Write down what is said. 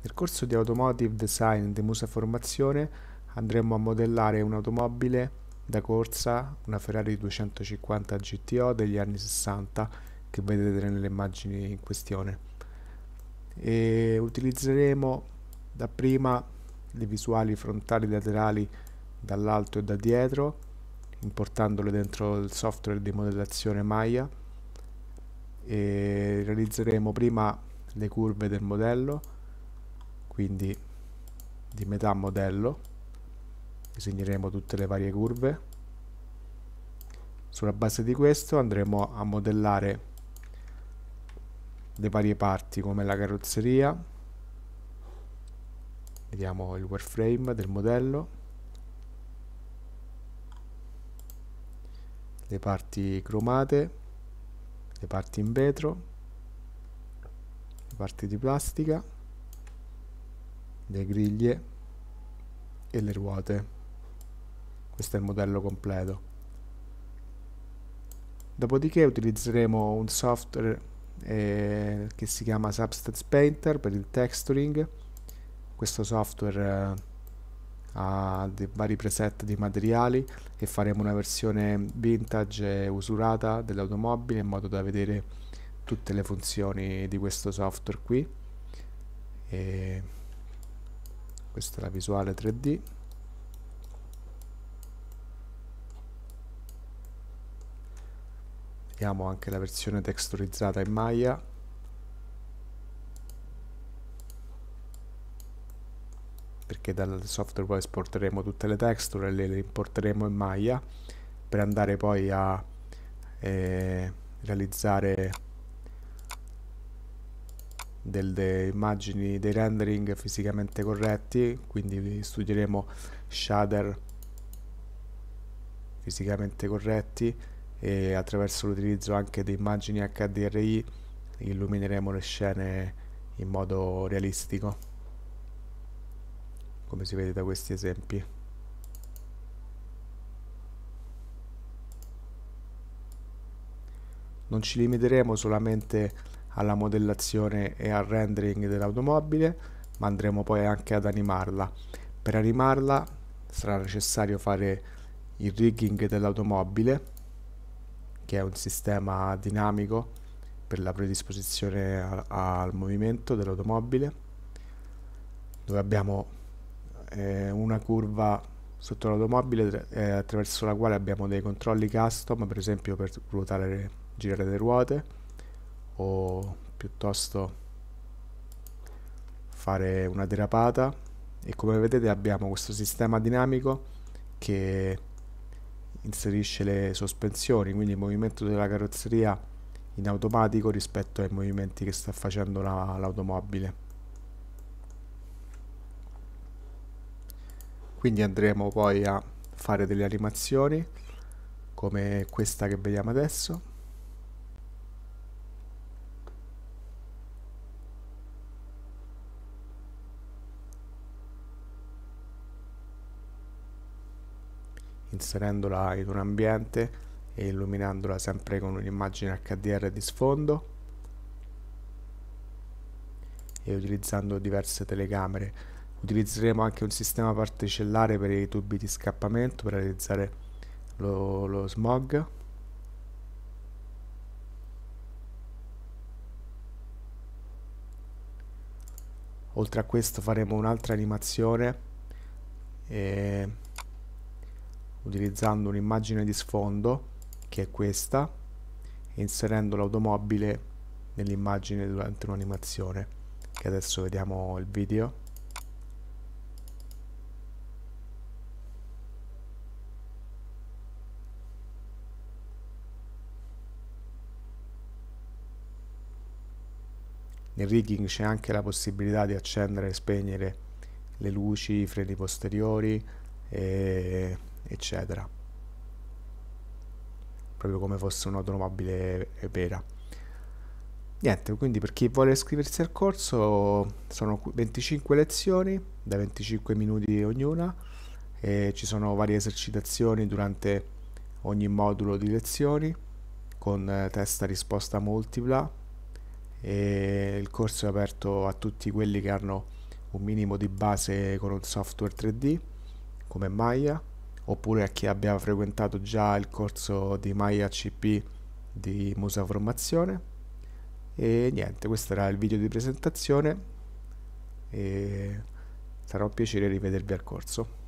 Nel corso di Automotive Design di Musa Formazione andremo a modellare un'automobile da corsa, una Ferrari 250 GTO degli anni 60 che vedete nelle immagini in questione, e utilizzeremo dapprima le visuali frontali e laterali dall'alto e da dietro, importandole dentro il software di modellazione Maya, e realizzeremo prima le curve del modello, quindi di metà modello disegneremo tutte le varie curve. Sulla base di questo andremo a modellare le varie parti come la carrozzeria, vediamo il wireframe del modello, le parti cromate, le parti in vetro, le parti di plastica, le griglie e le ruote. Questo è il modello completo. Dopodiché utilizzeremo un software che si chiama Substance Painter per il texturing. Questo software ha dei vari preset di materiali e faremo una versione vintage e usurata dell'automobile in modo da vedere tutte le funzioni di questo software qui. E questa è la visuale 3D. Vediamo anche la versione texturizzata in Maya. Perché dal software poi esporteremo tutte le texture e le importeremo in Maya per andare poi a realizzare delle immagini, dei rendering fisicamente corretti, quindi studieremo shader fisicamente corretti e attraverso l'utilizzo anche di immagini HDRI illumineremo le scene in modo realistico, come si vede da questi esempi. Non ci limiteremo solamente alla modellazione e al rendering dell'automobile, ma andremo poi anche ad animarla. Per animarla sarà necessario fare il rigging dell'automobile, che è un sistema dinamico per la predisposizione al movimento dell'automobile, dove abbiamo una curva sotto l'automobile attraverso la quale abbiamo dei controlli custom, per esempio per ruotare, girare le ruote, o piuttosto fare una derapata. E come vedete abbiamo questo sistema dinamico che inserisce le sospensioni, quindi il movimento della carrozzeria in automatico rispetto ai movimenti che sta facendo l'automobile. Quindi andremo poi a fare delle animazioni come questa che vediamo adesso. Inserendola in un ambiente e illuminandola sempre con un'immagine HDR di sfondo e utilizzando diverse telecamere. Utilizzeremo anche un sistema particellare per i tubi di scappamento per realizzare lo smog. Oltre a questo faremo un'altra animazione utilizzando un'immagine di sfondo che è questa e inserendo l'automobile nell'immagine durante un'animazione che adesso vediamo il video. Nel rigging c'è anche la possibilità di accendere e spegnere le luci, i freni posteriori, eccetera, proprio come fosse un'automobile vera. Niente, quindi per chi vuole iscriversi al corso sono 25 lezioni da 25 minuti ognuna e ci sono varie esercitazioni durante ogni modulo di lezioni con testa risposta multipla. E il corso è aperto a tutti quelli che hanno un minimo di base con un software 3D come Maya, oppure a chi abbia frequentato già il corso di Maya CP di Musa Formazione. E niente, questo era il video di presentazione e sarà un piacere rivedervi al corso.